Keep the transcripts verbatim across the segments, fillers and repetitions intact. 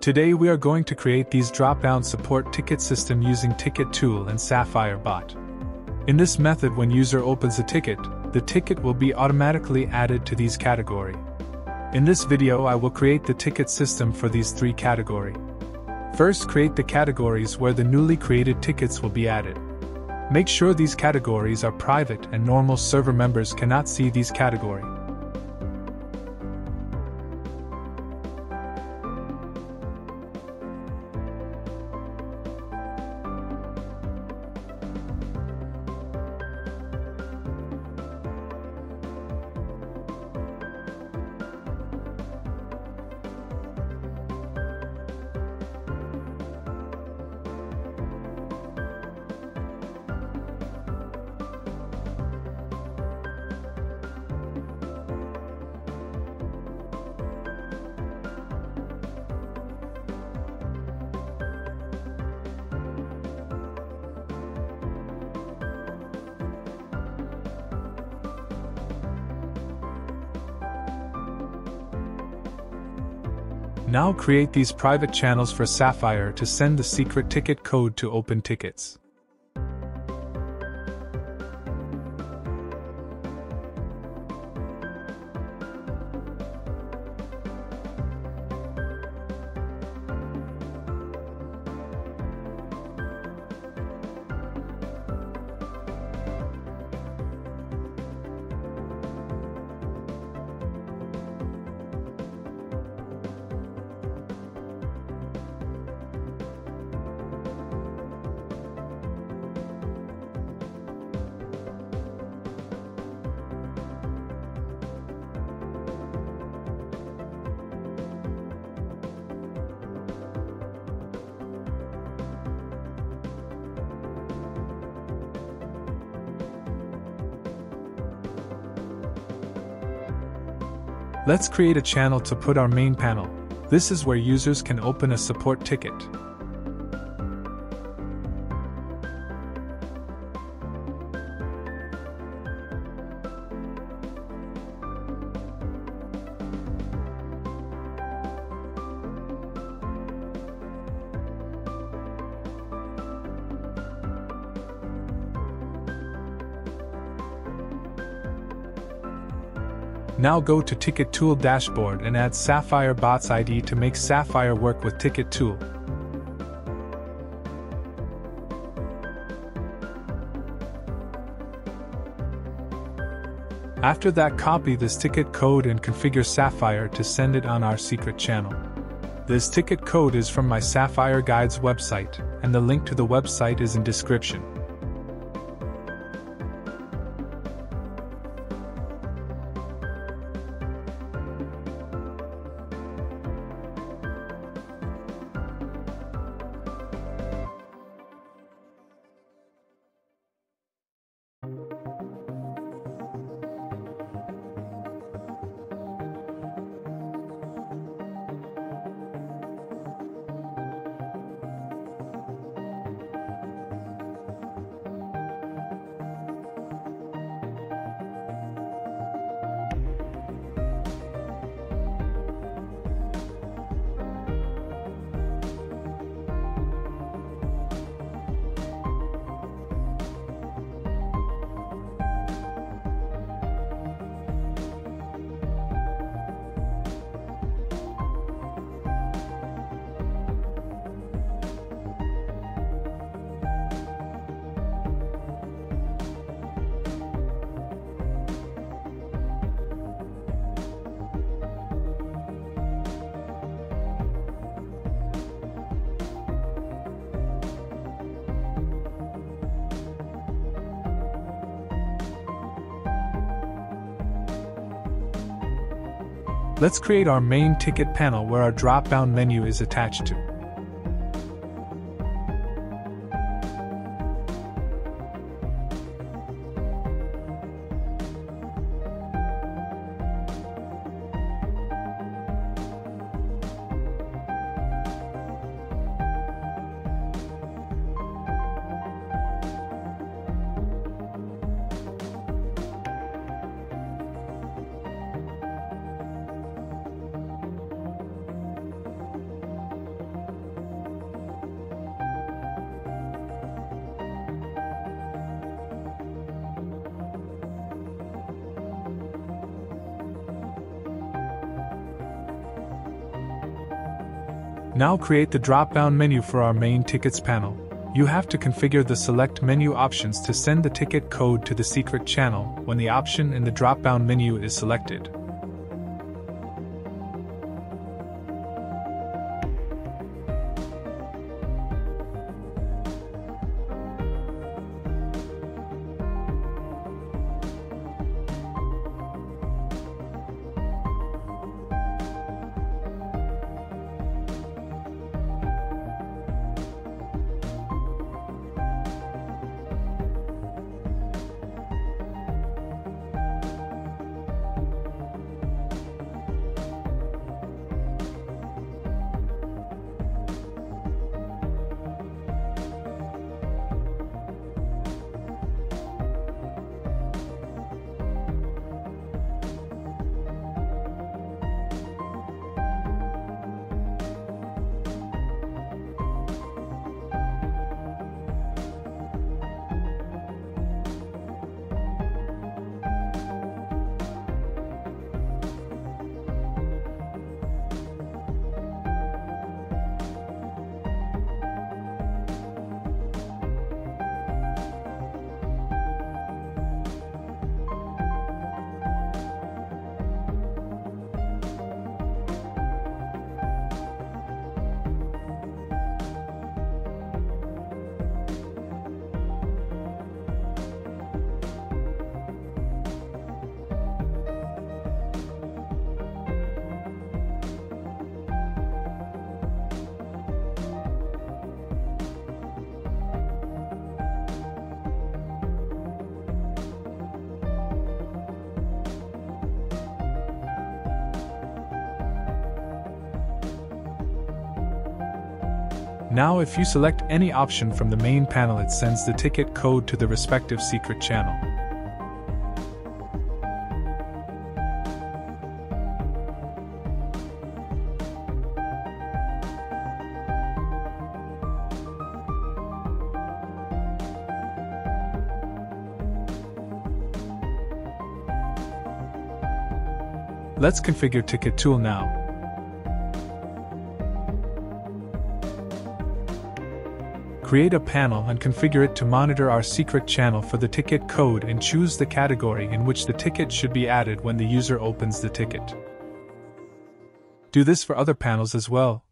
Today we are going to create these drop-down support ticket system using Ticket Tool and Sapphire Bot. In this method, when user opens a ticket, the ticket will be automatically added to these category. In this video I will create the ticket system for these three category. First, create the categories where the newly created tickets will be added. Make sure these categories are private and normal server members cannot see these category. Now create these private channels for Sapphire to send the secret ticket code to open tickets. Let's create a channel to put our main panel. This is where users can open a support ticket. Now go to Ticket Tool dashboard and add Sapphire Bot's I D to make Sapphire work with Ticket Tool. After that, copy this ticket code and configure Sapphire to send it on our secret channel. This ticket code is from my Sapphire Guides website, and the link to the website is in description. Let's create our main ticket panel where our drop-down menu is attached to. Now create the drop-down menu for our main tickets panel. You have to configure the select menu options to send the ticket code to the secret channel when the option in the drop-down menu is selected. Now if you select any option from the main panel, it sends the ticket code to the respective secret channel. Let's configure Ticket Tool now. Create a panel and configure it to monitor our secret channel for the ticket code and choose the category in which the ticket should be added when the user opens the ticket. Do this for other panels as well.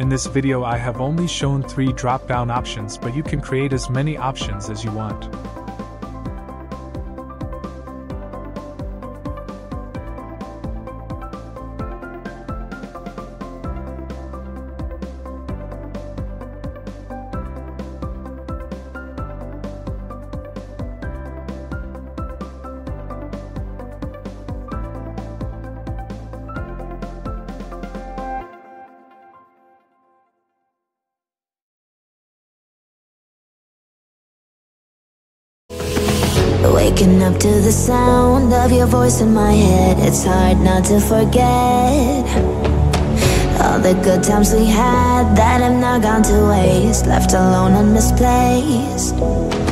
In this video I have only shown three drop-down options, but you can create as many options as you want. Waking up to the sound of your voice in my head. It's hard not to forget all the good times we had that have now gone to waste, left alone and misplaced.